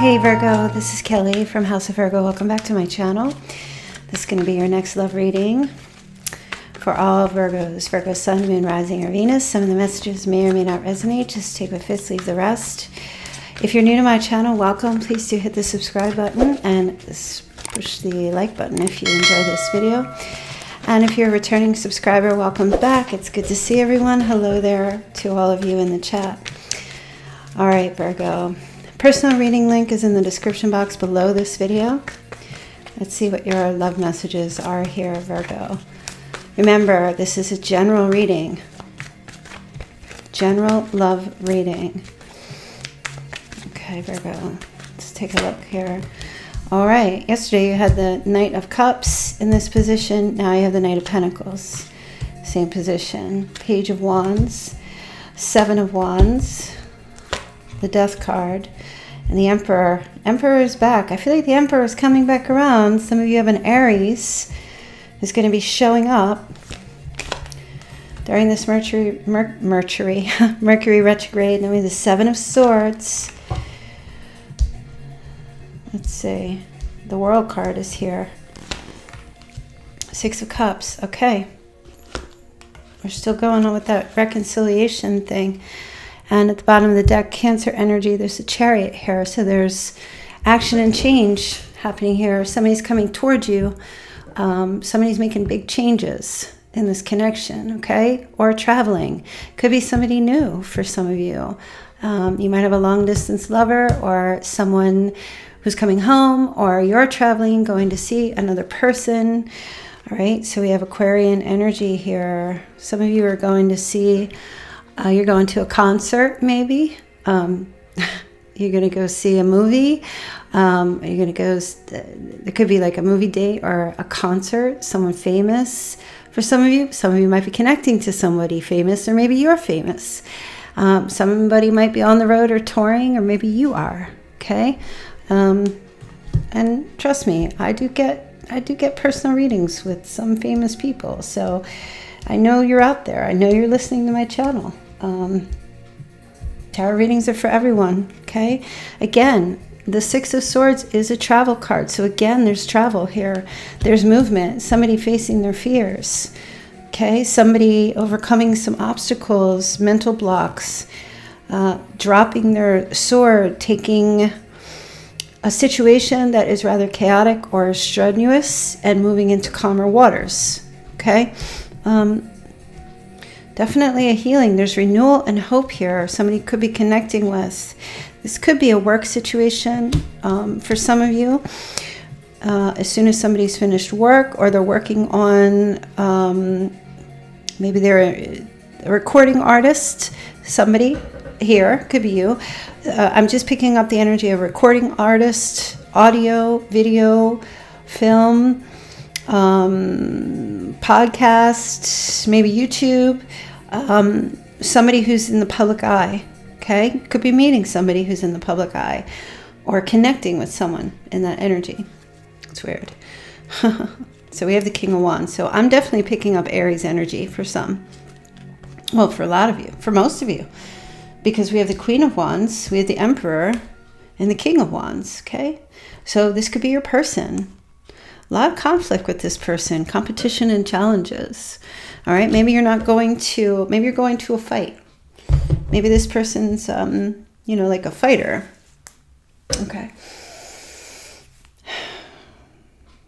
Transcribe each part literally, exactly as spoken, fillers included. Hey Virgo, this is Kelly from House of Virgo. Welcome back to my channel. This is going to be your next love reading for all Virgos. Virgo Sun, Moon, Rising, or Venus. Some of the messages may or may not resonate. Just take what fits, leave the rest. If you're new to my channel, welcome. Please do hit the subscribe button and push the like button if you enjoy this video. And if you're a returning subscriber, welcome back. It's good to see everyone. Hello there to all of you in the chat. All right, Virgo. Personal reading link is in the description box below this video. Let's see what your love messages are here, Virgo. Remember, this is a general reading. General love reading. Okay, Virgo. Let's take a look here. All right. Yesterday you had the Knight of Cups in this position. Now you have the Knight of Pentacles. Same position. Page of Wands. Seven of Wands. The Death card. And the Emperor. Emperor is back. I feel like the Emperor is coming back around. Some of you have an Aries who's going to be showing up during this Mercury, Mer Mercury, Mercury retrograde. Then we have the Seven of Swords. Let's see. The World card is here. Six of Cups. Okay. We're still going on with that reconciliation thing. And at the bottom of the deck, Cancer energy, there's a Chariot here. So there's action and change happening here. Somebody's coming towards you. Um, somebody's making big changes in this connection, okay? Or traveling. Could be somebody new for some of you. Um, you might have a long-distance lover or someone who's coming home, or you're traveling, going to see another person. All right, so we have Aquarian energy here. Some of you are going to see, uh, you're going to a concert maybe. Um, you're going to go see a movie. Um, you're going to go, it could be like a movie date or a concert, someone famous. For some of you, some of you might be connecting to somebody famous, or maybe you're famous. Um, somebody might be on the road or touring, or maybe you are, okay? Um, and trust me, I do get, I do get personal readings with some famous people. So I know you're out there. I know you're listening to my channel. Um, tarot readings are for everyone. Okay. Again, the Six of Swords is a travel card. So again, there's travel here. There's movement, somebody facing their fears. Okay. Somebody overcoming some obstacles, mental blocks, uh, dropping their sword, taking a situation that is rather chaotic or strenuous and moving into calmer waters, okay? Um, definitely a healing. There's renewal and hope here. Somebody could be connecting with. This could be a work situation um, for some of you. Uh, as soon as somebody's finished work, or they're working on, um, maybe they're a, a recording artist, somebody here, could be you. Uh, I'm just picking up the energy of recording artist, audio, video, film, um, podcast, maybe YouTube, um, somebody who's in the public eye, okay? Could be meeting somebody who's in the public eye, or connecting with someone in that energy. It's weird. So we have the King of Wands. So I'm definitely picking up Aries energy for some. Well, for a lot of you, for most of you. Because we have the Queen of Wands, we have the Emperor, and the King of Wands, okay? So this could be your person. A lot of conflict with this person, competition and challenges, all right? Maybe you're not going to, maybe you're going to a fight. Maybe this person's, um, you know, like a fighter. Okay.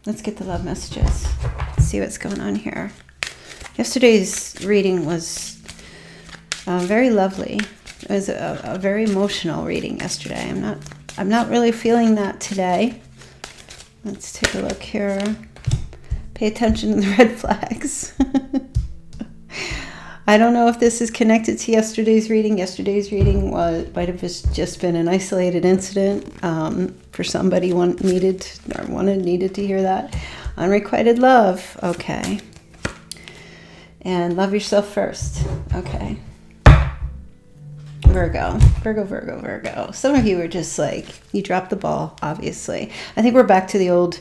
Let's get the love messages. Let's see what's going on here. Yesterday's reading was uh, very lovely. It was a, a very emotional reading yesterday. I'm not, I'm not really feeling that today. Let's take a look here. Pay attention to the red flags. I don't know if this is connected to yesterday's reading. Yesterday's reading was, might have just been an isolated incident um, for somebody one needed or wanted needed to hear that. Unrequited love. Okay. And love yourself first. Okay. Virgo, Virgo, Virgo, Virgo. Some of you are just like, you dropped the ball, obviously. I think we're back to the old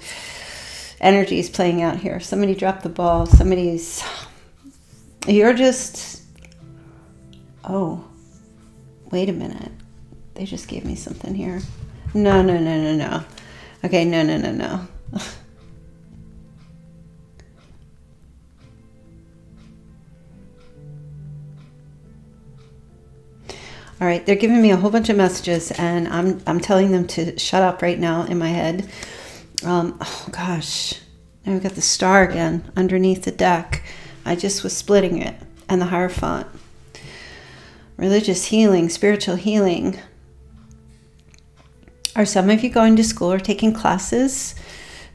energies playing out here. Somebody dropped the ball. Somebody's, you're just, oh, wait a minute. They just gave me something here. No, no, no, no, no. Okay, no, no, no, no. All right, they're giving me a whole bunch of messages, and I'm, I'm telling them to shut up right now in my head. Um, oh, gosh. Now we've got the star again underneath the deck. I just was splitting it. And the Hierophant. Religious healing, spiritual healing. Are some of you going to school or taking classes,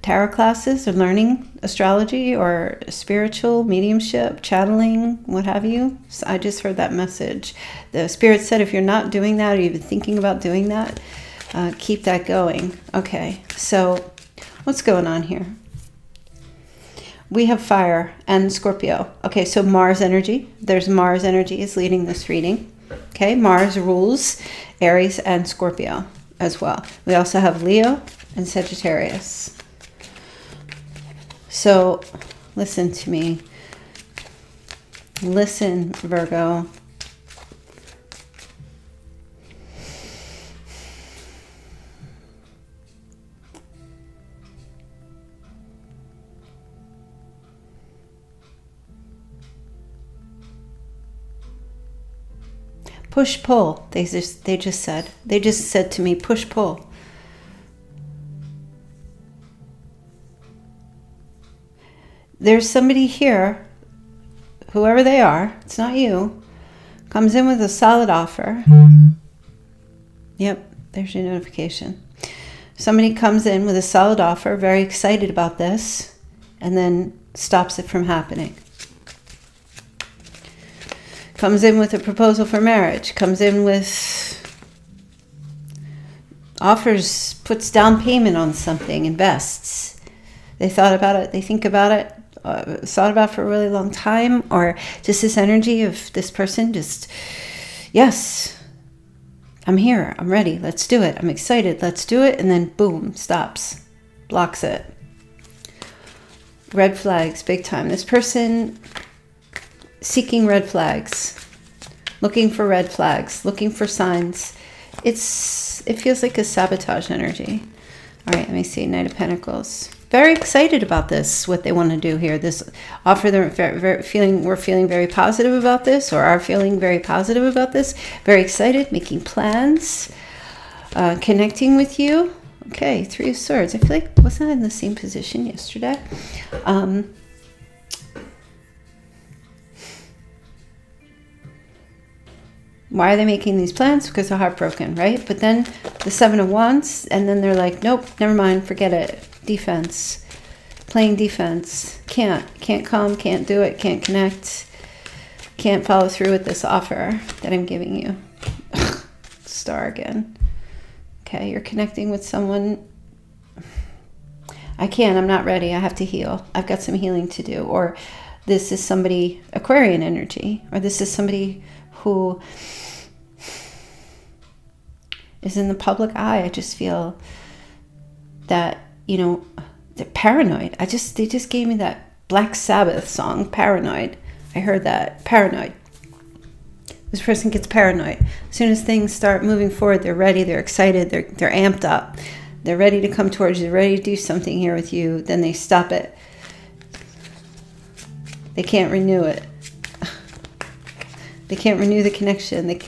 tarot classes, or learning astrology or spiritual mediumship, channeling, what have you? So I just heard that message. The spirit said if you're not doing that or even thinking about doing that, uh, keep that going. Okay, so what's going on here? We have fire and Scorpio. Okay, so Mars energy. There's Mars energy is leading this reading. Okay, Mars rules Aries and Scorpio as well. We also have Leo and Sagittarius. So listen to me. Listen, Virgo. Push, pull, they just, they just said. They just said to me, push, pull. There's somebody here, whoever they are, it's not you, comes in with a solid offer. Yep, there's your notification. Somebody comes in with a solid offer, very excited about this, and then stops it from happening. Comes in with a proposal for marriage, comes in with offers, puts down payment on something, invests. They thought about it, they think about it, uh, thought about it for a really long time, or just this energy of this person just, yes, I'm here, I'm ready, let's do it, I'm excited, let's do it, and then boom, stops, blocks it. Red flags, big time. This person... seeking red flags, looking for red flags, looking for signs. It's, it feels like a sabotage energy. All right, let me see, Knight of Pentacles. Very excited about this, what they want to do here. This offer, they're very, very feeling, we're feeling very positive about this, or are feeling very positive about this. Very excited, making plans, uh, connecting with you. Okay, Three of Swords. I feel like, wasn't I in the same position yesterday? Um... Why are they making these plans? Because they're heartbroken, right? But then the Seven of Wands, and then they're like, nope, never mind, forget it. Defense, playing defense. Can't, can't come, can't do it, can't connect, can't follow through with this offer that I'm giving you. Star again. Okay, you're connecting with someone. I can't, I'm not ready, I have to heal. I've got some healing to do. Or this is somebody, Aquarian energy, or this is somebody who is in the public eye. I just feel that, you know, they're paranoid. I just, they just gave me that Black Sabbath song, Paranoid. I heard that, paranoid. This person gets paranoid. As soon as things start moving forward, they're ready, they're excited, they're, they're amped up. They're ready to come towards you, they're ready to do something here with you, then they stop it. They can't renew it. They can't renew the connection. They,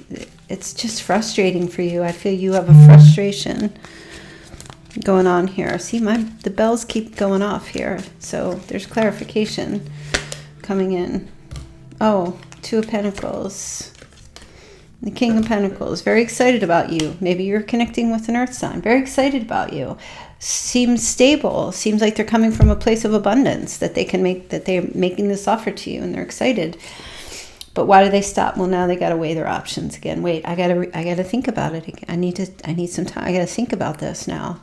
it's just frustrating for you. I feel you have a frustration going on here. See, my the bells keep going off here. So there's clarification coming in. Oh, Two of Pentacles. The King of Pentacles. Very excited about you. Maybe you're connecting with an earth sign. Very excited about you. Seems stable. Seems like they're coming from a place of abundance, that they can make, that they're making this offer to you and they're excited. But why do they stop? Well, now they got to weigh their options again. Wait, I got to, I got to think about it again. I need to, I need some time. I got to think about this now.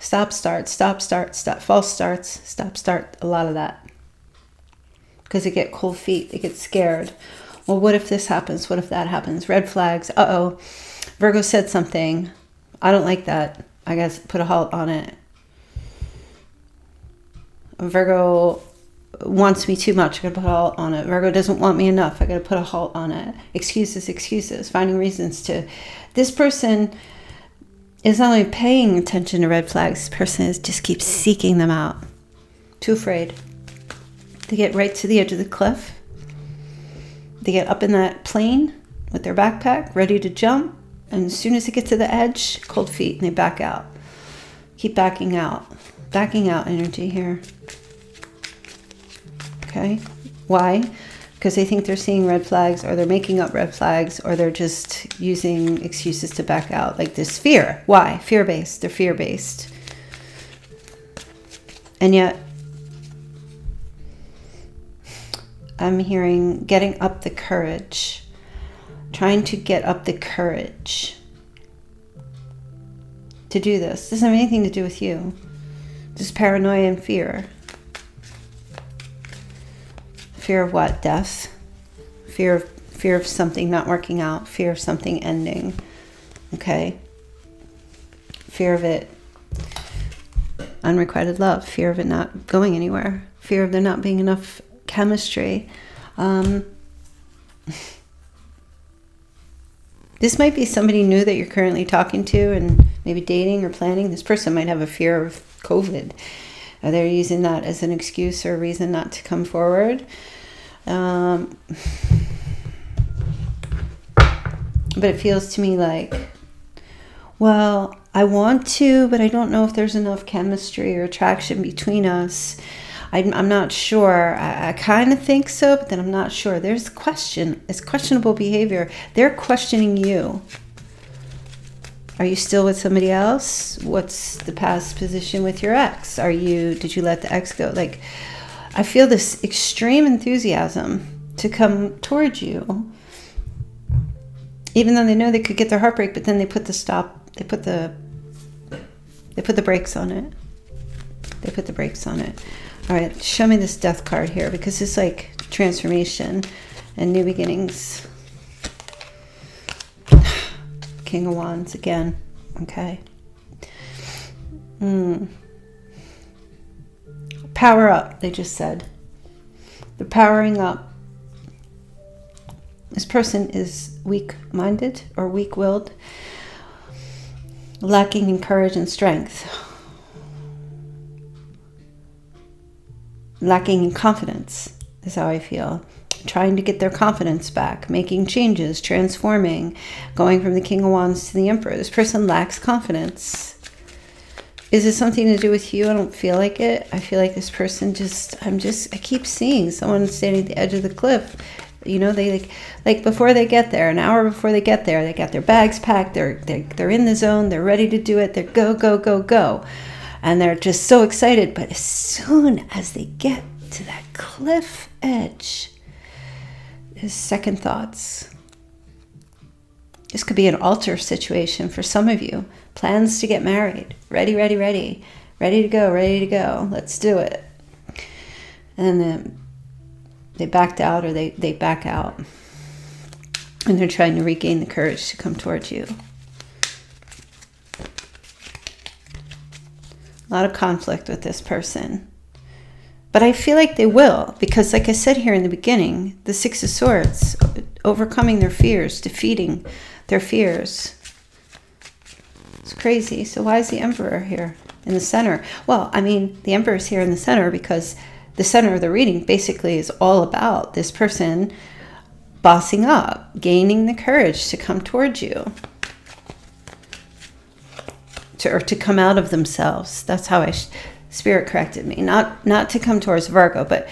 Stop, start, stop, start, stop, false starts, stop, start, a lot of that. Because they get cold feet, they get scared. Well, what if this happens? What if that happens? Red flags, uh-oh, Virgo said something. I don't like that. I got to put a halt on it. Virgo wants me too much, I gotta put a halt on it. Virgo doesn't want me enough, I gotta put a halt on it. Excuses, excuses, finding reasons to. This person is not only paying attention to red flags, this person is just keeps seeking them out. Too afraid. They get right to the edge of the cliff. They get up in that plane with their backpack, ready to jump. And as soon as they get to the edge, cold feet, and they back out. Keep backing out. Backing out energy here. Okay? Why? Because they think they're seeing red flags, or they're making up red flags, or they're just using excuses to back out. Like this fear. Why? Fear-based. They're fear-based. And yet, I'm hearing getting up the courage. Trying to get up the courage to do this. Doesn't have anything to do with you. Just paranoia and fear. Fear of what? Death. Fear of, fear of something not working out. Fear of something ending. Okay? Fear of it. Unrequited love. Fear of it not going anywhere. Fear of there not being enough chemistry. Um... This might be somebody new that you're currently talking to and maybe dating or planning. This person might have a fear of COVID. Are they using that as an excuse or a reason not to come forward? Um, but it feels to me like, well, I want to, but I don't know if there's enough chemistry or attraction between us. I, I'm not sure. I, I kind of think so, but then I'm not sure. There's question. It's questionable behavior. They're questioning you. Are you still with somebody else? What's the past position with your ex? Are you? Did you let the ex go? Like, I feel this extreme enthusiasm to come towards you, even though they know they could get their heartbreak. But then they put the stop. They put the. They put the brakes on it. They put the brakes on it. All right, show me this death card here, because it's like transformation and new beginnings. King of Wands again. Okay. Mm. Power up, they just said. They're powering up. This person is weak-minded or weak-willed, lacking in courage and strength. Lacking in confidence is how I feel. Trying to get their confidence back, making changes, transforming, going from the King of Wands to the Emperor. This person lacks confidence. Is it something to do with you? I don't feel like it. I feel like this person just, I'm just, I keep seeing someone standing at the edge of the cliff. You know, they like, like before they get there, an hour before they get there, they got their bags packed, they're, they're, they're in the zone, they're ready to do it, they're go, go, go, go. And they're just so excited. But as soon as they get to that cliff edge, there's second thoughts. This could be an altar situation for some of you. Plans to get married. Ready, ready, ready. Ready to go, ready to go. Let's do it. And then they backed out, or they, they back out. And they're trying to regain the courage to come towards you. A lot of conflict with this person. But I feel like they will, because like I said here in the beginning, the Six of Swords, overcoming their fears, defeating their fears. It's crazy. So why is the Emperor here in the center? Well, I mean, the Emperor is here in the center because the center of the reading basically is all about this person bossing up, gaining the courage to come towards you. To, or to come out of themselves. That's how I sh Spirit corrected me. Not not to come towards Virgo, but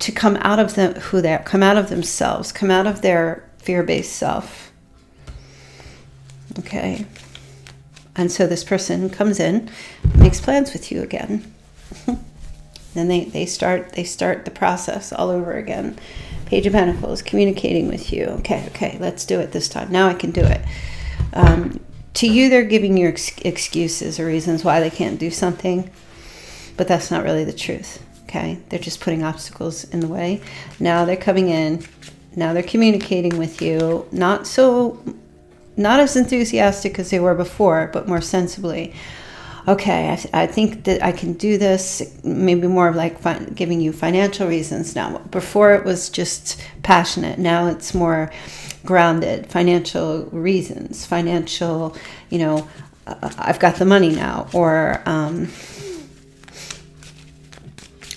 to come out of them, who they are, come out of themselves, come out of their fear-based self. Okay. And so this person comes in, makes plans with you again. Then they they start they start the process all over again. Page of Pentacles, communicating with you. Okay, okay, let's do it this time. Now I can do it. Um, To you, they're giving you ex excuses or reasons why they can't do something, but that's not really the truth, okay? They're just putting obstacles in the way. Now they're coming in. Now they're communicating with you. Not so, not as enthusiastic as they were before, but more sensibly. Okay, I, th I think that I can do this. Maybe more of like fin giving you financial reasons now. Before it was just passionate. Now it's more grounded, financial reasons, financial, you know, uh, I've got the money now, or um,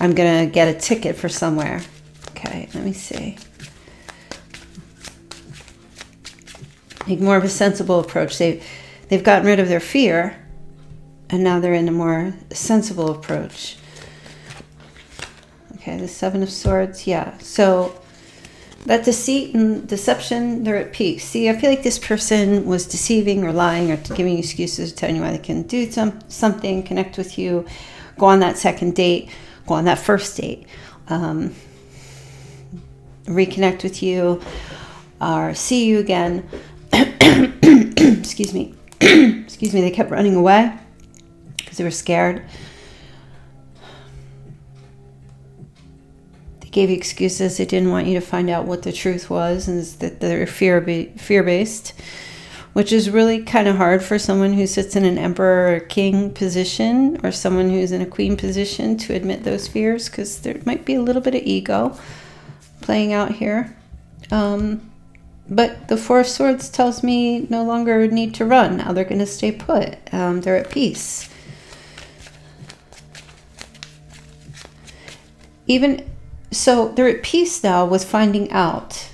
I'm gonna get a ticket for somewhere. Okay, let me see. Take more of a sensible approach. They've, they've gotten rid of their fear, and now they're in a more sensible approach. Okay, the Seven of Swords, yeah. So that deceit and deception, they're at peace. See, I feel like this person was deceiving or lying or giving you excuses, telling you why they can do some, something, connect with you, go on that second date, go on that first date, um, reconnect with you, or see you again. Excuse me. Excuse me, they kept running away because they were scared. They gave you excuses. They didn't want you to find out what the truth was, and that they're fear fear-based, which is really kind of hard for someone who sits in an emperor or king position, or someone who's in a queen position, to admit those fears, because there might be a little bit of ego playing out here. Um, But the Four of Swords tells me no longer need to run. Now they're going to stay put. Um, they're at peace. Even so, they're at peace now with finding out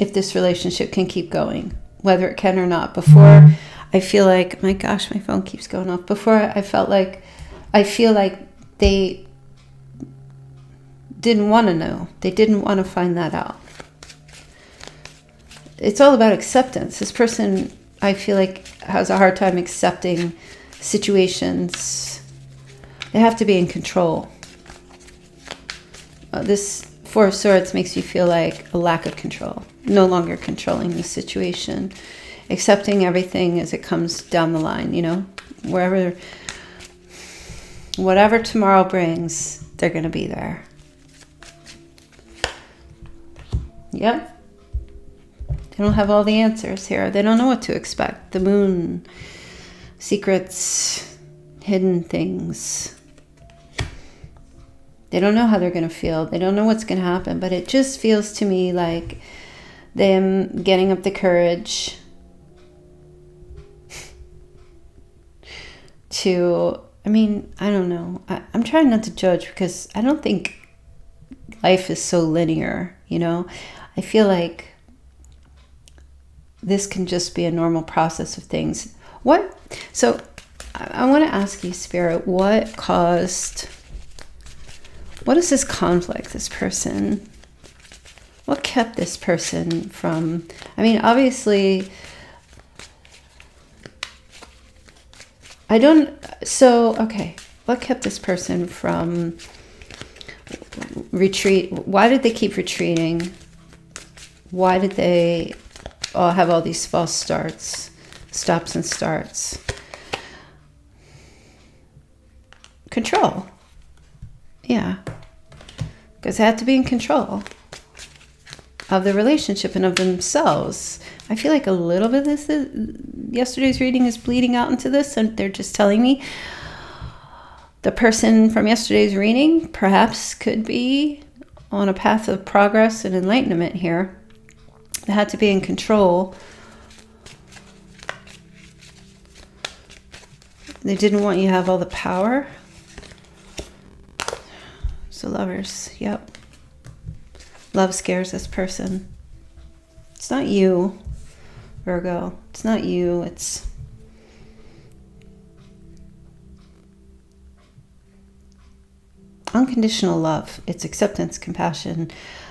if this relationship can keep going, whether it can or not. Before, I feel like, my gosh, my phone keeps going off. Before, I felt like, I feel like they didn't want to know. They didn't want to find that out. It's all about acceptance. This person, I feel like, has a hard time accepting situations. They have to be in control. Uh, this Four of Swords makes you feel like a lack of control, no longer controlling the situation, accepting everything as it comes down the line, you know, wherever, whatever tomorrow brings, they're going to be there. Yep. They don't have all the answers here. They don't know what to expect. The moon, secrets, hidden things. They don't know how they're going to feel. They don't know what's going to happen. But it just feels to me like them getting up the courage to, I mean, I don't know. I, I'm trying not to judge, because I don't think life is so linear, you know? I feel like this can just be a normal process of things. What? So I, I want to ask you, Spirit, what caused, what is this conflict, this person? What kept this person from, I mean, obviously, I don't, so, okay. What kept this person from retreat? Why did they keep retreating? Why did they all have all these false starts, stops and starts? Control. Yeah. Because they had to be in control of the relationship and of themselves. I feel like a little bit of this is, yesterday's reading is bleeding out into this, and they're just telling me the person from yesterday's reading perhaps could be on a path of progress and enlightenment here. They had to be in control. They didn't want you to have all the power. So lovers, yep. Love scares this person. It's not you, Virgo. It's not you, it's... unconditional love. It's acceptance, compassion.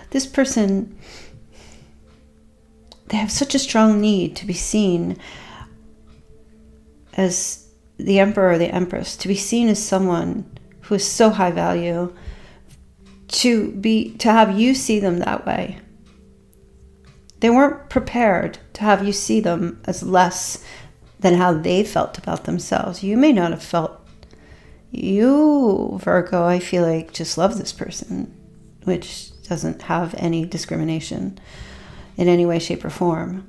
This person, they have such a strong need to be seen as the emperor or the empress, to be seen as someone who is so high value, to be, to have you see them that way. They weren't prepared to have you see them as less than how they felt about themselves. You may not have felt. You, Virgo, I feel like just love this person, which doesn't have any discrimination in any way, shape, or form.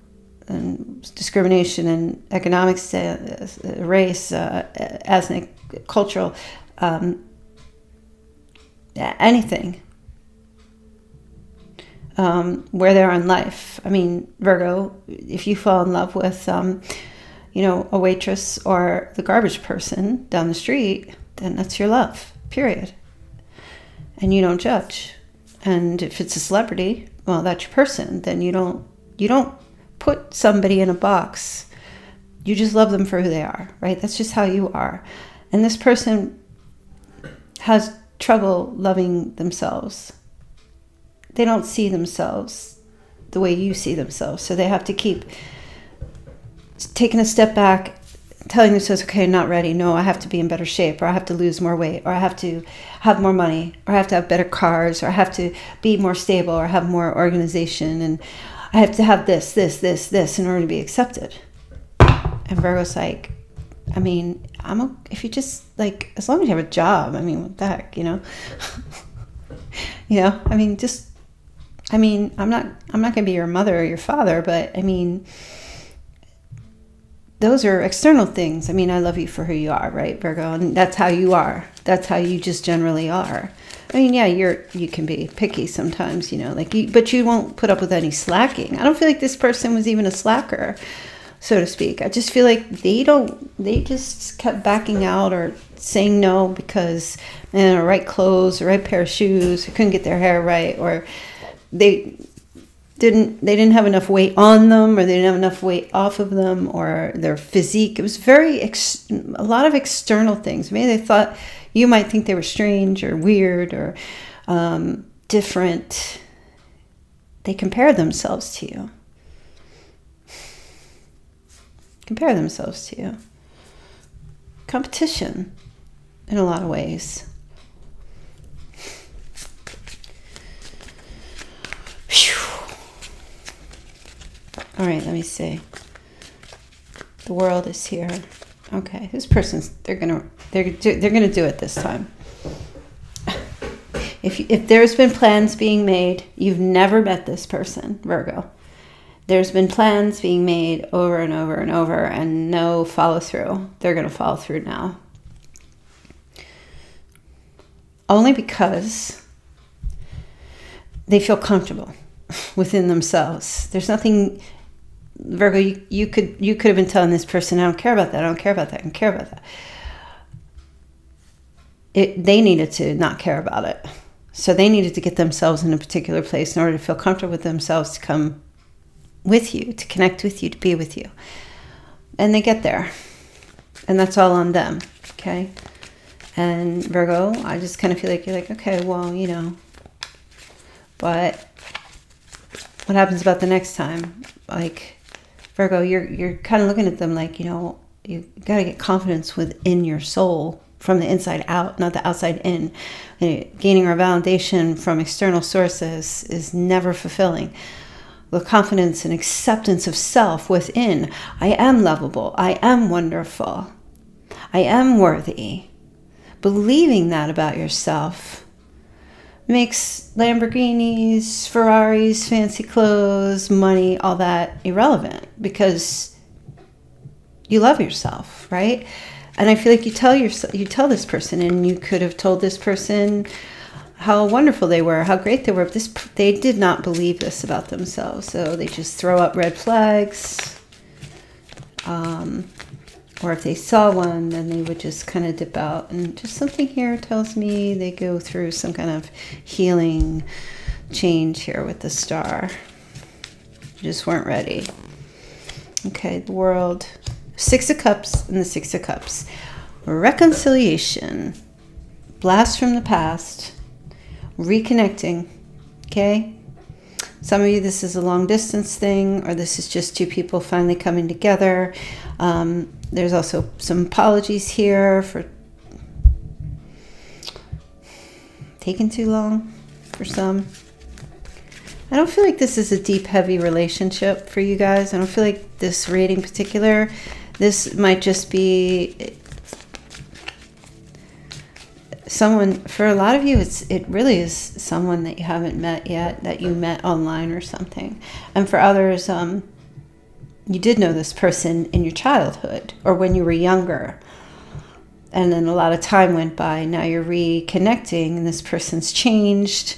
And discrimination in economic status, race, uh, ethnic, cultural, um, anything. um, where they are in life. I mean, Virgo, if you fall in love with, um, you know, a waitress or the garbage person down the street, then that's your love, period. And you don't judge. And if it's a celebrity, well, that's your person. Then you don't, you don't put somebody in a box. You just love them for who they are, right? That's just how you are. And this person has trouble loving themselves. They don't see themselves the way you see themselves. So they have to keep taking a step back, telling themselves, okay, I'm not ready. No, I have to be in better shape, or I have to lose more weight, or I have to have more money, or I have to have better cars, or I have to be more stable, or have more organization, and I have to have this, this, this, this in order to be accepted. And Virgo's like, I mean, I'm a, if you just, like, as long as you have a job, I mean, what the heck, you know? You know, I mean, just, I mean, I'm not, I'm not going to be your mother or your father, but I mean, those are external things. I mean, I love you for who you are, right, Virgo? And that's how you are. That's how you just generally are. I mean, yeah, you're, you can be picky sometimes, you know, like, you, but you won't put up with any slacking. I don't feel like this person was even a slacker, so to speak. I just feel like they don't, they just kept backing out or saying no because they didn't have the right clothes, the right pair of shoes, they couldn't get their hair right, or they didn't, they didn't have enough weight on them, or they didn't have enough weight off of them, or their physique. It was very, ex a lot of external things. Maybe they thought, you might think they were strange or weird or um, different. They compare themselves to you. Compare themselves to you. Competition in a lot of ways. Whew. All right, let me see. The world is here. Okay, this person's they're gonna they're they're gonna do it this time. If you, if there's been plans being made, you've never met this person, Virgo. There's been plans being made over and over and over and no follow through. They're going to follow through now. Only because they feel comfortable within themselves. There's nothing, Virgo, you, you could you could have been telling this person, I don't care about that, I don't care about that, I don't care about that. It, they needed to not care about it. So they needed to get themselves in a particular place in order to feel comfortable with themselves to come with you, to connect with you, to be with you. And they get there. And that's all on them, okay? And Virgo, I just kind of feel like you're like, okay, well, you know, but what happens about the next time? Like, Virgo, you're, you're kind of looking at them like, you know, you got to get confidence within your soul from the inside out, not the outside in. You know, gaining our validation from external sources is never fulfilling. The confidence and acceptance of self within. I am lovable. I am wonderful. I am worthy. Believing that about yourself makes Lamborghinis, Ferraris, fancy clothes, money, all that irrelevant because you love yourself, right? And I feel like you tell yourself, you tell this person, and you could have told this person how wonderful they were, how great they were. This, they did not believe this about themselves. So they just throw up red flags. Um, or if they saw one, then they would just kind of dip out. And just something here tells me they go through some kind of healing change here with the star. They just weren't ready. Okay, the world. Six of Cups and the Six of Cups. Reconciliation. Blast from the past. Reconnecting, okay? Some of you, this is a long distance thing, or this is just two people finally coming together. Um, there's also some apologies here for taking too long for some. I don't feel like this is a deep, heavy relationship for you guys. I don't feel like this reading in particular. This might just be someone, for a lot of you, it's it really is someone that you haven't met yet, that you met online or something. And for others, um, you did know this person in your childhood or when you were younger. And then a lot of time went by. Now you're reconnecting and this person's changed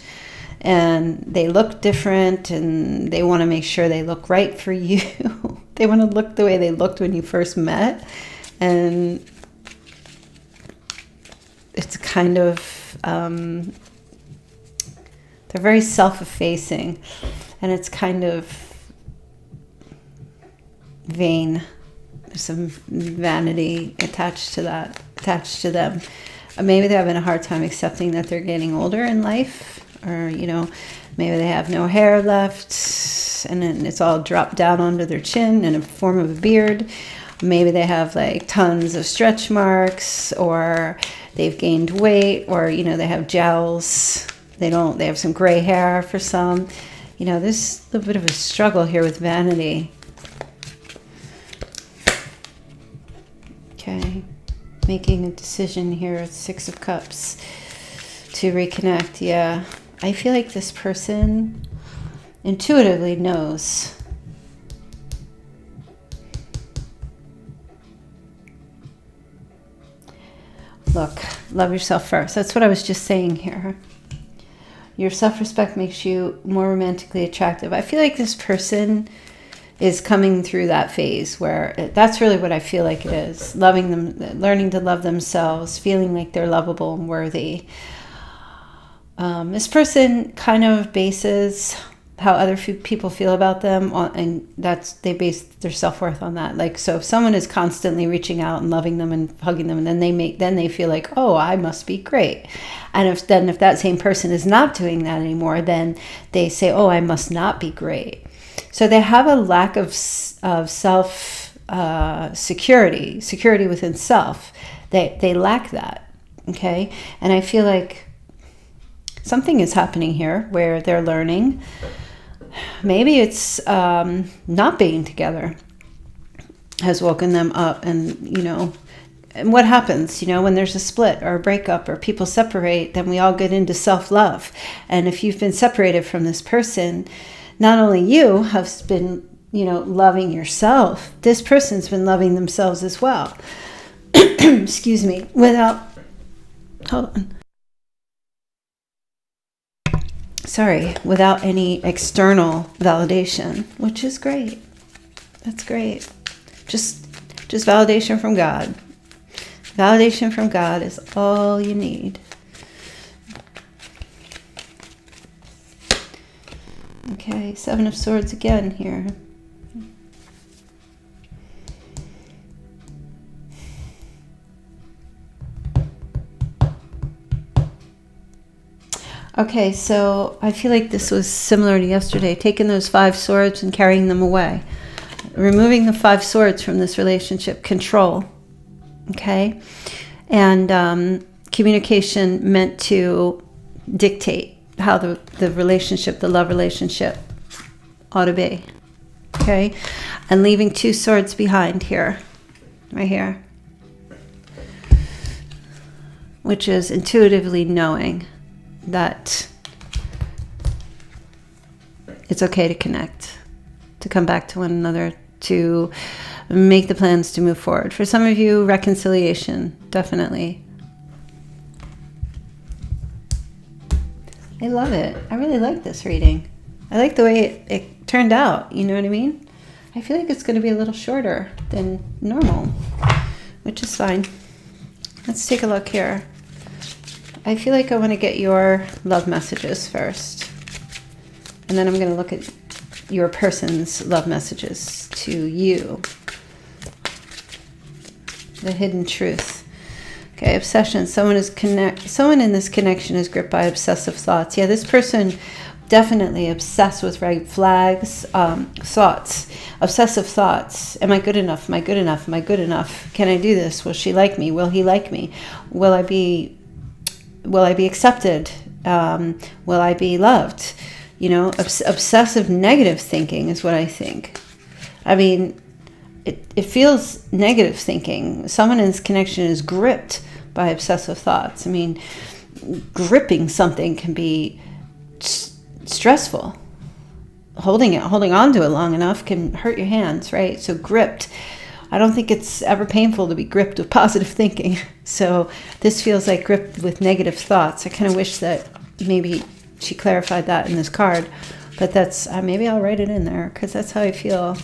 and they look different, and they want to make sure they look right for you. They want to look the way they looked when you first met, and it's kind of, um, they're very self-effacing, and it's kind of vain. There's some vanity attached to that, attached to them. Maybe they're having a hard time accepting that they're getting older in life, or, you know, maybe they have no hair left, and then it's all dropped down under their chin in a form of a beard. Maybe they have like tons of stretch marks, or they've gained weight, or, you know, they have jowls. They don't, they have some gray hair for some. You know, there's a little bit of a struggle here with vanity. Okay. Making a decision here at Six of Cups to reconnect. Yeah, I feel like this person intuitively knows. Look, love yourself first. That's what I was just saying here. Your self-respect makes you more romantically attractive. I feel like this person is coming through that phase where it, that's really what I feel like it is. Loving them, learning to love themselves, feeling like they're lovable and worthy. Um, this person kind of bases how other people feel about them on, and that's, they base their self-worth on that. Like, so if someone is constantly reaching out and loving them and hugging them, and then they make, then they feel like, oh, I must be great. And if then if that same person is not doing that anymore, then they say, oh, I must not be great. So they have a lack of, of self uh, security, security within self. They, they lack that, okay? And I feel like something is happening here where they're learning. Maybe it's um, not being together has woken them up, and, you know, and what happens, you know, when there's a split or a breakup or people separate, then we all get into self-love. And if you've been separated from this person, not only you have been, you know, loving yourself, this person's been loving themselves as well. Excuse me. Without, hold on. Sorry, without any external validation, which is great. That's great. Just, just validation from God. Validation from God is all you need. Okay, Seven of Swords again here. Okay, so I feel like this was similar to yesterday, taking those five swords and carrying them away. Removing the five swords from this relationship, control, okay? And um, communication meant to dictate how the, the relationship, the love relationship ought to be, okay? And leaving two swords behind here, right here, which is intuitively knowing that it's okay to connect, to come back to one another, to make the plans to move forward. For some of you, reconciliation, definitely. I love it. I really like this reading. I like the way it, it turned out, you know what I mean? I feel like it's going to be a little shorter than normal, which is fine. Let's take a look here. I feel like I want to get your love messages first, and then I'm going to look at your person's love messages to you. The hidden truth. Okay, obsession. Someone is connect. Someone in this connection is gripped by obsessive thoughts. Yeah, this person definitely obsessed with red flags, um, thoughts, obsessive thoughts. Am I good enough? Am I good enough? Am I good enough? Can I do this? Will she like me? Will he like me? Will I be? Will I be accepted? Um, will I be loved? You know, obs obsessive negative thinking is what I think. I mean, it it feels negative thinking. Someone in this connection is gripped by obsessive thoughts. I mean, gripping something can be st stressful. Holding it, holding on to it long enough can hurt your hands, right? So gripped. I don't think it's ever painful to be gripped with positive thinking. So this feels like gripped with negative thoughts. I kind of wish that maybe she clarified that in this card. But that's, uh, maybe I'll write it in there, because that's how I feel.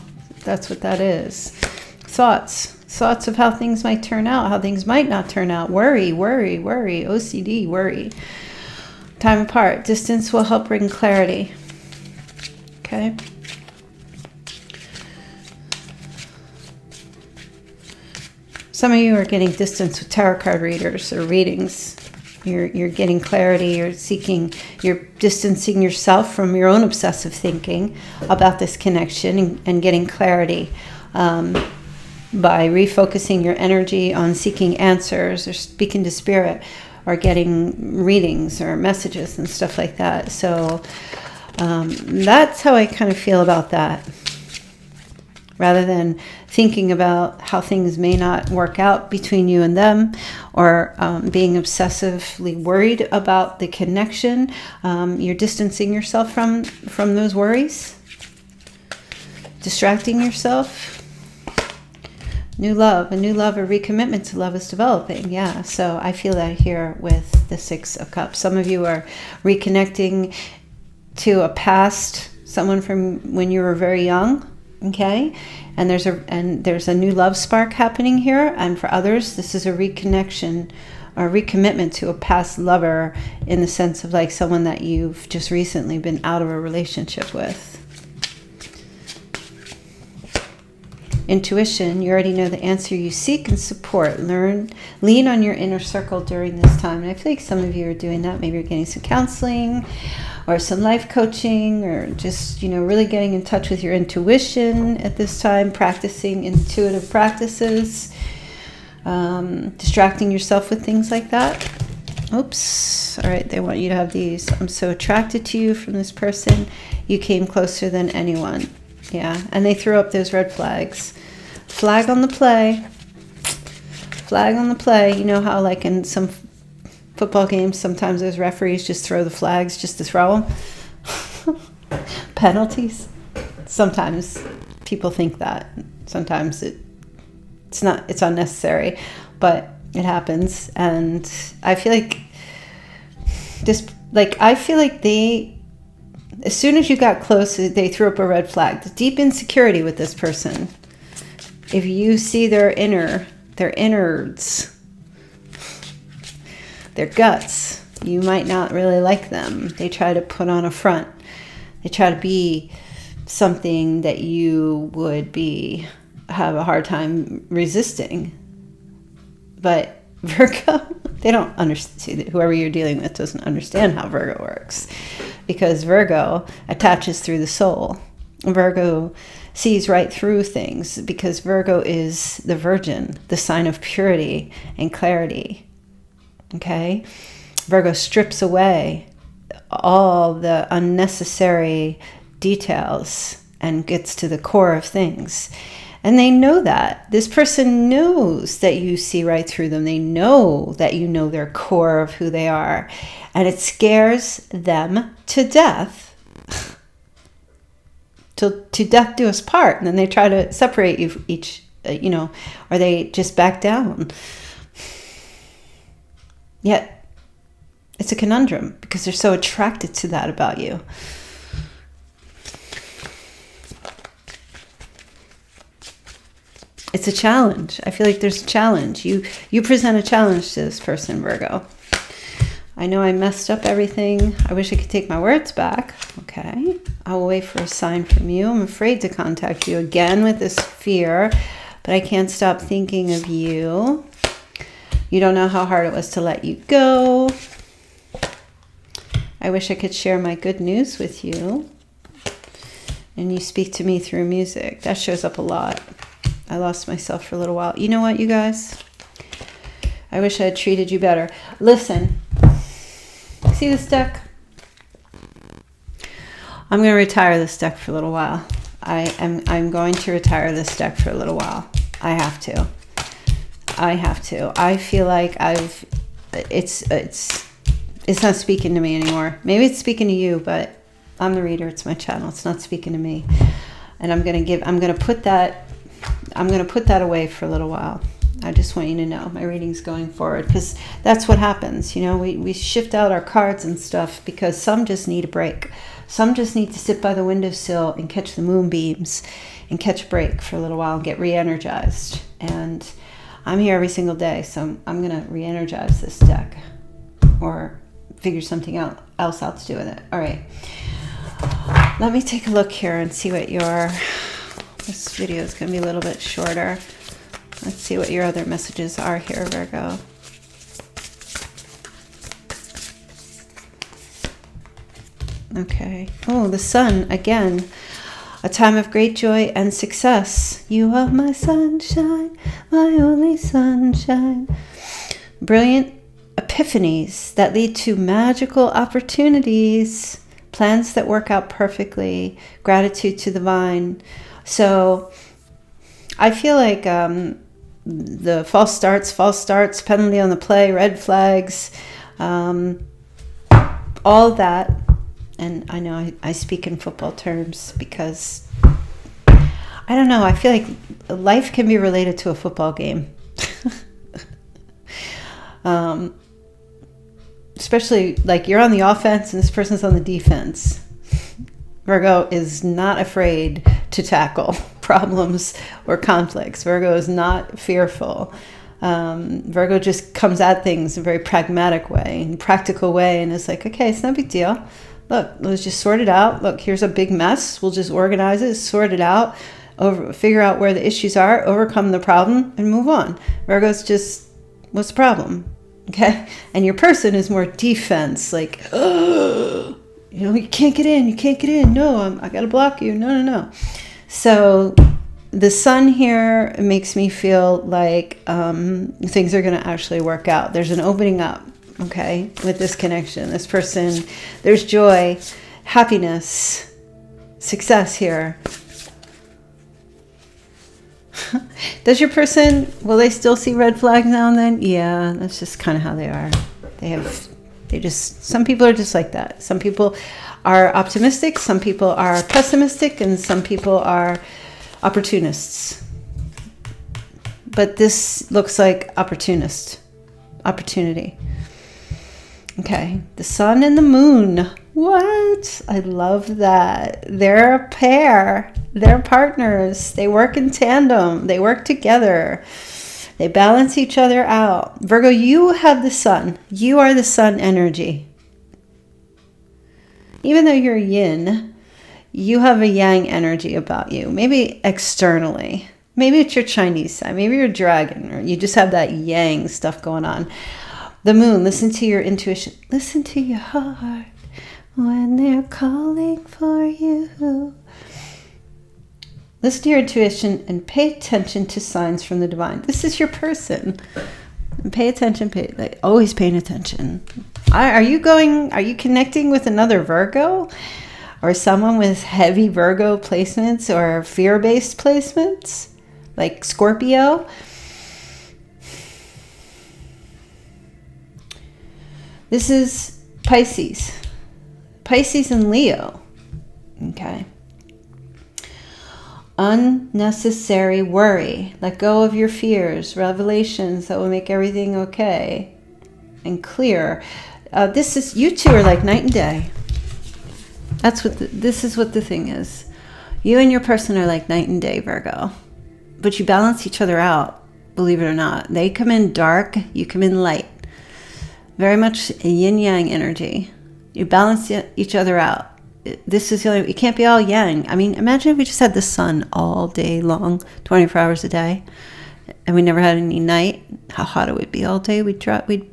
That's what that is. Thoughts. Thoughts of how things might turn out, how things might not turn out. Worry, worry, worry. O C D, worry. Time apart. Distance will help bring clarity. Okay. Some of you are getting distance with tarot card readers or readings. You're, you're getting clarity, you're seeking, you're distancing yourself from your own obsessive thinking about this connection and, and getting clarity um, by refocusing your energy on seeking answers or speaking to spirit or getting readings or messages and stuff like that. So um, that's how I kind of feel about that. Rather than thinking about how things may not work out between you and them, or um, being obsessively worried about the connection, um, you're distancing yourself from, from those worries, distracting yourself. New love, a new love, a recommitment to love is developing. Yeah, so I feel that here with the Six of Cups. Some of you are reconnecting to a past, someone from when you were very young. Okay, and there's a and there's a new love spark happening here, and for others this is a reconnection or recommitment to a past lover, in the sense of like someone that you've just recently been out of a relationship with. Intuition, you already know the answer you seek and support. Learn, lean on your inner circle during this time. And I feel like some of you are doing that. Maybe you're getting some counseling or some life coaching, or just, you know, really getting in touch with your intuition at this time, practicing intuitive practices, um, distracting yourself with things like that. Oops. All right. They want you to have these. I'm so attracted to you from this person. You came closer than anyone. Yeah, and they threw up those red flags. Flag on the play. Flag on the play. You know how, like, in some football games, sometimes those referees just throw the flags just to throw them? Penalties. Sometimes people think that. Sometimes it, it's not, it's unnecessary, but it happens. And I feel like just, like, I feel like they... as soon as you got close, they threw up a red flag. The deep insecurity with this person. If you see their inner, their innards, their guts, you might not really like them. They try to put on a front. They try to be something that you would be, have a hard time resisting. But Virgo, they don't understand. Whoever you're dealing with doesn't understand how Virgo works, because Virgo attaches through the soul. Virgo sees right through things, because Virgo is the virgin, the sign of purity and clarity. Okay? Virgo strips away all the unnecessary details and gets to the core of things. And they know that. This person knows that you see right through them. They know that you know their core of who they are. And it scares them to death. to, to death do us part. And then they try to separate you from each, you know, or they just back down. Yet, it's a conundrum, because they're so attracted to that about you. It's a challenge. I feel like there's a challenge. You you present a challenge to this person, Virgo. I know I messed up everything. I wish I could take my words back. Okay. I will wait for a sign from you. I'm afraid to contact you again with this fear, but I can't stop thinking of you. You don't know how hard it was to let you go. I wish I could share my good news with you. And you speak to me through music. That shows up a lot. I lost myself for a little while. You know what, you guys? I wish I had treated you better. Listen. See this deck? I'm going to retire this deck for a little while. I am I'm going to retire this deck for a little while. I have to. I have to. I feel like I've it's it's it's not speaking to me anymore. Maybe it's speaking to you, but I'm the reader. It's my channel. It's not speaking to me. And I'm going to give I'm going to put that I'm going to put that away for a little while. I just want you to know my readings going forward, because that's what happens. You know, we, we shift out our cards and stuff because some just need a break. Some just need to sit by the windowsill and catch the moonbeams and catch a break for a little while and get re-energized. And I'm here every single day, so I'm, I'm going to re-energize this deck or figure something out, else out to do with it. All right. Let me take a look here and see what your... This video is going to be a little bit shorter. Let's see what your other messages are here, Virgo. Okay. Oh, the sun again. A time of great joy and success. You are my sunshine, my only sunshine. Brilliant epiphanies that lead to magical opportunities. Plans that work out perfectly. Gratitude to the vine. So I feel like... Um, the false starts, false starts, penalty on the play, red flags, um, all that. And I know I, I speak in football terms because, I don't know, I feel like life can be related to a football game. um, especially like you're on the offense and this person's on the defense. Virgo is not afraid to tackle problems or conflicts. Virgo is not fearful. Um, Virgo just comes at things in a very pragmatic way, in a practical way, and it's like, okay, it's no big deal. Look, let's just sort it out. Look, here's a big mess. We'll just organize it, sort it out, over, figure out where the issues are, overcome the problem, and move on. Virgo's just, what's the problem? Okay? And your person is more defense, like, oh, you know, you can't get in, you can't get in. No, I'm, I got to block you. No, no, no. So the sun here makes me feel like um, things are going to actually work out. There's an opening up. Okay, with this connection, this person, there's joy, happiness, success here. Does your person, will they still see red flags now and then? Yeah, that's just kind of how they are. They have, they just, some people are just like that. Some people are optimistic, some people are pessimistic, and some people are opportunists. But this looks like opportunist, opportunity. Okay, the sun and the moon. What? I love that. They're a pair. They're partners. They work in tandem. They work together. They balance each other out. Virgo, you have the sun. You are the sun energy. Even though you're yin, you have a yang energy about you. Maybe externally. Maybe it's your Chinese side. Maybe you're a dragon, or you just have that yang stuff going on. The moon, listen to your intuition. Listen to your heart when they're calling for you. Listen to your intuition and pay attention to signs from the divine. This is your person. Pay attention, pay, like, always paying attention. Are you going, are you connecting with another Virgo? Or someone with heavy Virgo placements or fear-based placements? Like Scorpio? This is Pisces, Pisces and Leo, okay. Unnecessary worry, let go of your fears, revelations that will make everything okay and clear. Uh, this is, you two are like night and day. That's what, the, this is what the thing is. You and your person are like night and day, Virgo, but you balance each other out, believe it or not. They come in dark, you come in light. Very much a yin-yang energy. You balance each other out. This is the only, it can't be all yang. I mean, imagine if we just had the sun all day long, twenty-four hours a day, and we never had any night. How hot it would be all day. We'd dry, we'd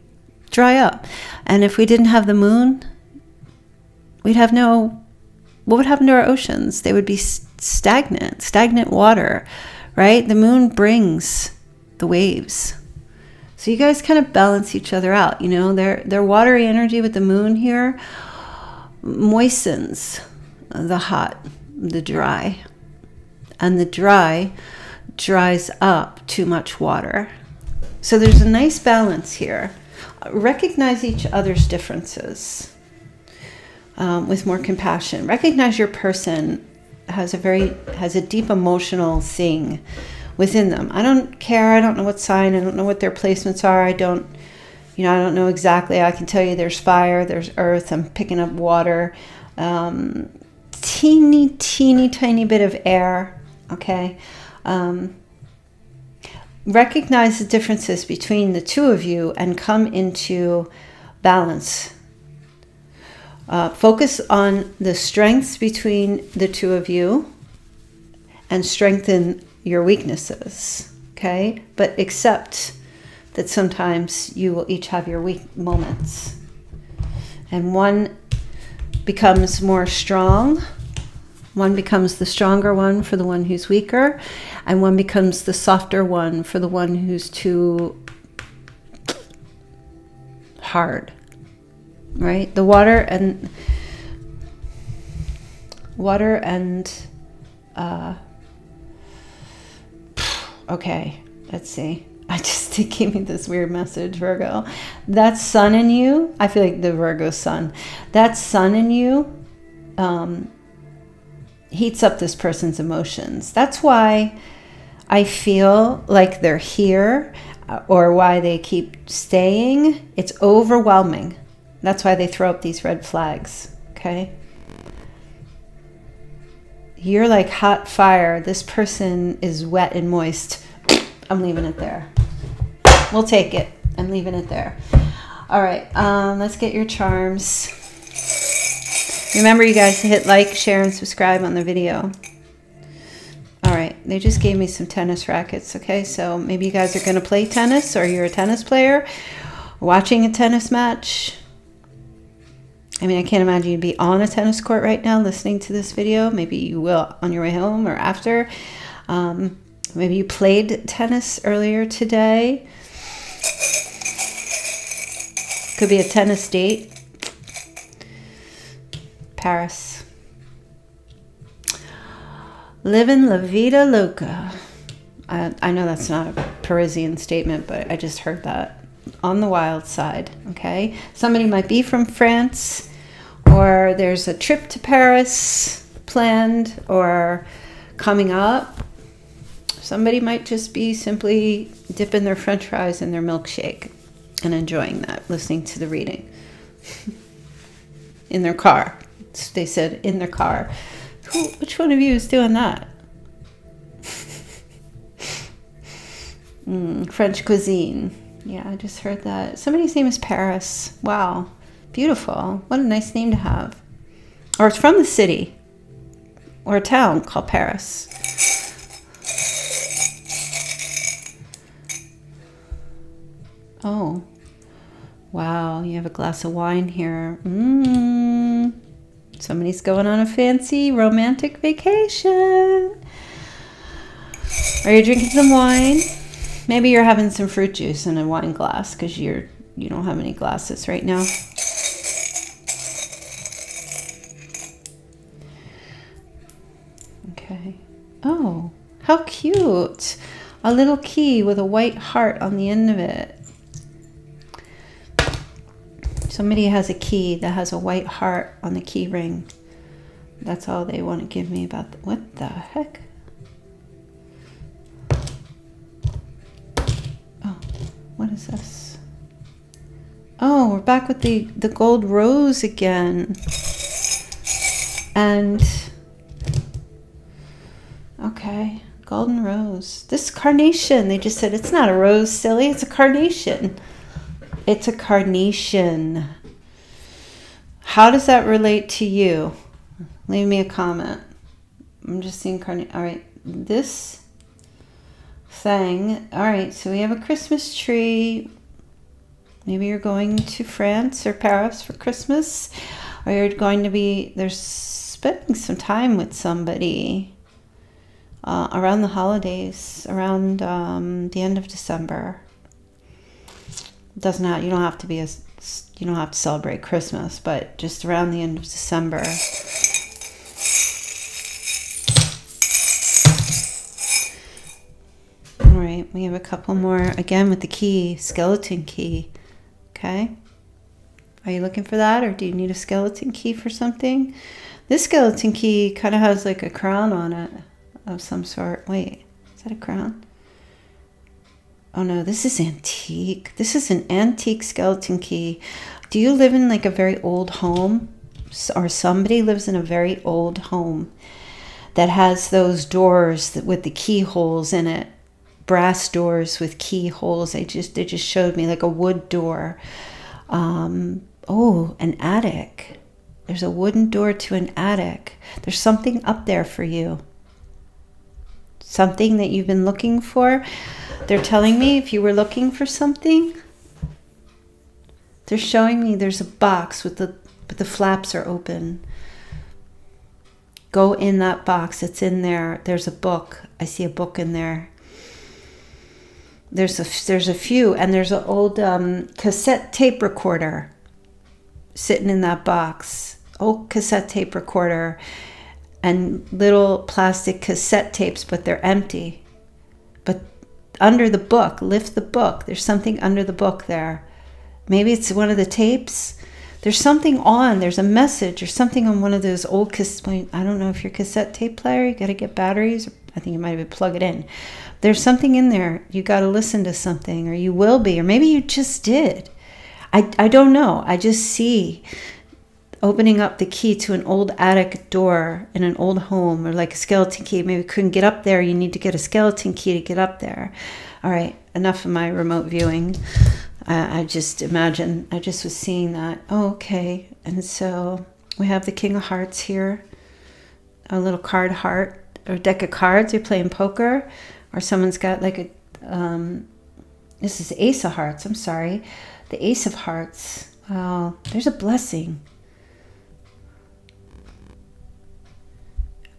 dry up. And if we didn't have the moon, we'd have no, what would happen to our oceans? They would be stagnant, stagnant water, right? The moon brings the waves. So you guys kind of balance each other out, you know, their, their watery energy with the moon here moistens the hot, the dry, and the dry dries up too much water. So there's a nice balance here. Recognize each other's differences um, with more compassion. Recognize your person has a very, has a deep emotional thing within them. I don't care. I don't know what sign. I don't know what their placements are. I don't, you know, I don't know exactly. I can tell you there's fire, there's earth. I'm picking up water, um, teeny, teeny, tiny bit of air. Okay. Um, recognize the differences between the two of you and come into balance. Uh, focus on the strengths between the two of you and strengthen your weaknesses, okay? But accept that sometimes you will each have your weak moments. And one becomes more strong. One becomes the stronger one for the one who's weaker. And one becomes the softer one for the one who's too hard. Right? The water and water and uh okay, let's see. I just it gave me this weird message, Virgo. That sun in you, I feel like the Virgo sun. That sun in you um heats up this person's emotions. That's why I feel like they're here or why they keep staying. It's overwhelming. That's why they throw up these red flags, okay? You're like hot fire. This person is wet and moist. I'm leaving it there. We'll take it. I'm leaving it there. All right, um, let's get your charms. Remember, you guys, to hit like, share, and subscribe on the video. All right, they just gave me some tennis rackets, okay? So maybe you guys are going to play tennis, or you're a tennis player watching a tennis match. I mean, I can't imagine you'd be on a tennis court right now listening to this video. Maybe you will on your way home or after. Um, maybe you played tennis earlier today. Could be a tennis date. Paris. Living la vida loca. I, I know that's not a Parisian statement, but I just heard that. On the wild side, okay? Somebody might be from France, or there's a trip to Paris planned or coming up. Somebody might just be simply dipping their french fries in their milkshake and enjoying that, listening to the reading. In their car. They said in their car. Who, which one of you is doing that? mm, French cuisine. Yeah, I just heard that. Somebody's name is Paris. Wow, beautiful. What a nice name to have. Or it's from the city or a town called Paris. Oh, wow, you have a glass of wine here. Mmm. Somebody's going on a fancy romantic vacation. Are you drinking some wine? Maybe you're having some fruit juice in a wine glass because you're you don't have any glasses right now. Okay. Oh, how cute. A little key with a white heart on the end of it. Somebody has a key that has a white heart on the key ring. That's all they want to give me about the, what the heck? What is this? Oh, we're back with the, the gold rose again. And, okay, golden rose. This carnation, they just said, it's not a rose, silly, it's a carnation. It's a carnation. How does that relate to you? Leave me a comment. I'm just seeing carnation. All right, this thing. All right, so we have a Christmas tree. Maybe you're going to France or Paris for Christmas, or you're going to be they're spending some time with somebody uh, around the holidays, around um, the end of December. It doesn't have you don't have to be a you don't have to celebrate Christmas, but just around the end of December. We have a couple more, again, with the key, skeleton key, okay? Are you looking for that, or do you need a skeleton key for something? This skeleton key kind of has like a crown on it of some sort. Wait, is that a crown? Oh no, this is antique. This is an antique skeleton key. Do you live in like a very old home? Or somebody lives in a very old home that has those doors that, with the keyholes in it, brass doors with keyholes. They just, they just showed me like a wood door. Um, oh, an attic. There's a wooden door to an attic. There's something up there for you. Something that you've been looking for. They're telling me if you were looking for something, they're showing me there's a box with the, but the flaps are open. Go in that box. It's in there. There's a book. I see a book in there. There's a, there's a few, and there's an old um, cassette tape recorder sitting in that box. Old cassette tape recorder and little plastic cassette tapes, but they're empty. But under the book, lift the book. There's something under the book there. Maybe it's one of the tapes. There's something on, there's a message or something on one of those old cassette, I don't know if your cassette tape player, you got to get batteries. Or I think you might have to plug it in. There's something in there. You got to listen to something, or you will be, or maybe you just did. I, I don't know. I just see opening up the key to an old attic door in an old home, or like a skeleton key. Maybe you couldn't get up there. You need to get a skeleton key to get up there. All right, enough of my remote viewing. I just imagine, I just was seeing that. Oh, okay. And so we have the King of Hearts here. A little card heart, or deck of cards. You're playing poker, or someone's got like a, um, this is Ace of Hearts. I'm sorry. The Ace of Hearts. Wow. There's a blessing.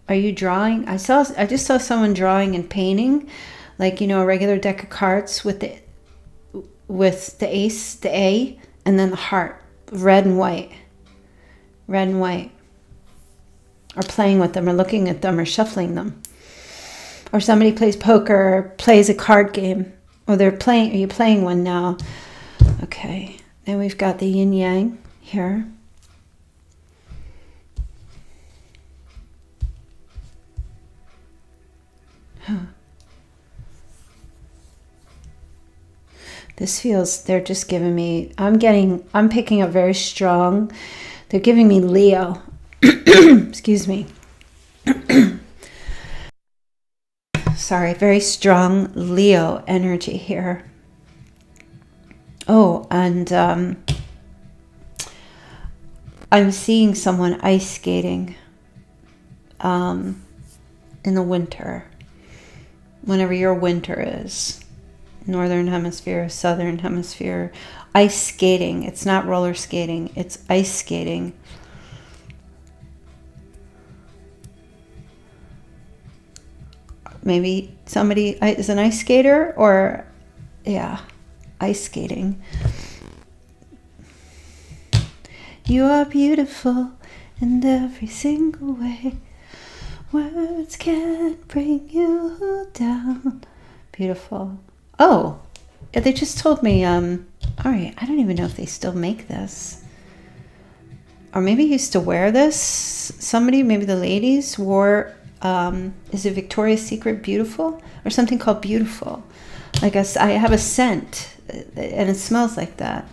Are you drawing? I saw, I just saw someone drawing and painting, like, you know, a regular deck of cards with the, with the ace, the A, and then the heart, red and white, red and white, or playing with them, or looking at them, or shuffling them. Or somebody plays poker, or plays a card game, or they're playing, are you playing one now? Okay, then we've got the yin yang here. Huh. This feels, they're just giving me, I'm getting, I'm picking up very strong. They're giving me Leo. Excuse me. Sorry, very strong Leo energy here. Oh, and um, I'm seeing someone ice skating um, in the winter, whenever your winter is. Northern hemisphere, southern hemisphere, ice skating. It's not roller skating, it's ice skating. Maybe somebody is an ice skater, or yeah, ice skating. You are beautiful in every single way. Words can't bring you down. Beautiful. Oh, they just told me, um, all right, I don't even know if they still make this. Or maybe used to wear this. Somebody, maybe the ladies, wore, um, is it Victoria's Secret Beautiful? Or something called Beautiful. I guess I have a scent, and it smells like that.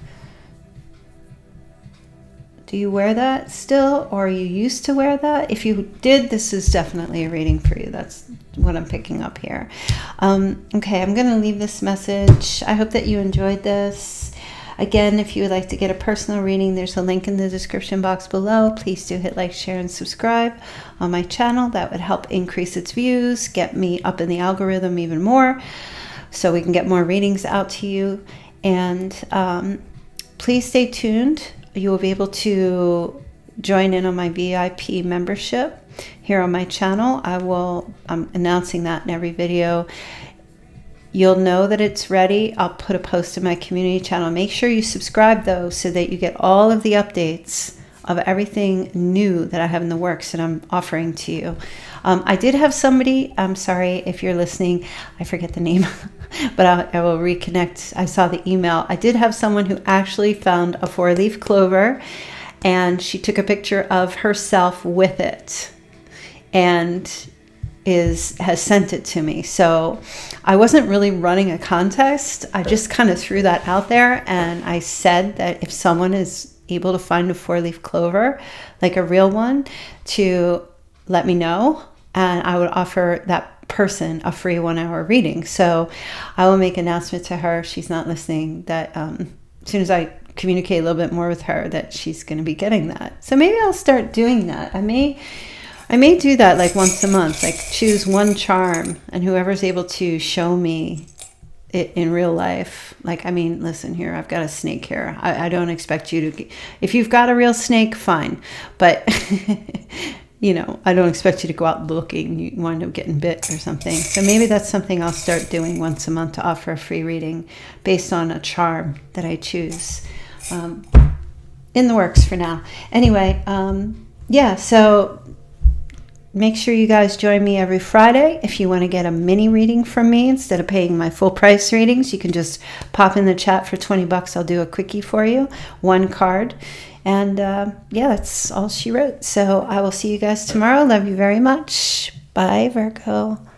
Do you wear that still, or you used to wear that? If you did, this is definitely a reading for you. That's what I'm picking up here. Um, okay, I'm going to leave this message. I hope that you enjoyed this. Again, if you would like to get a personal reading, there's a link in the description box below. Please do hit like, share, and subscribe on my channel. That would help increase its views, get me up in the algorithm even more, so we can get more readings out to you. And um, please stay tuned. You will be able to join in on my V I P membership here on my channel. I will, I'm announcing that in every video. You'll know that it's ready. I'll put a post in my community channel. Make sure you subscribe though, so that you get all of the updates of everything new that I have in the works that I'm offering to you. Um, I did have somebody, I'm sorry if you're listening, I forget the name, but I, I will reconnect. I saw the email. I did have someone who actually found a four leaf clover, and she took a picture of herself with it. And is has sent it to me. So I wasn't really running a contest. I just kind of threw that out there, and I said that if someone is able to find a four-leaf clover, like a real one, to let me know, and I would offer that person a free one-hour reading. So I will make an announcement to her. She's not listening. That um, as soon as I communicate a little bit more with her, that she's going to be getting that. So maybe I'll start doing that. I may. I may do that like once a month, like choose one charm, and whoever's able to show me it in real life. Like, I mean, listen here, I've got a snake here. I, I don't expect you to, if you've got a real snake, fine. But, you know, I don't expect you to go out looking. You wind up getting bit or something. So maybe that's something I'll start doing once a month, to offer a free reading based on a charm that I choose. Um, in the works for now. Anyway, um, yeah, so... make sure you guys join me every Friday. If you want to get a mini reading from me instead of paying my full price readings, you can just pop in the chat for twenty bucks. I'll do a quickie for you, one card. And uh, yeah, that's all she wrote. So I will see you guys tomorrow. Love you very much. Bye, Virgo.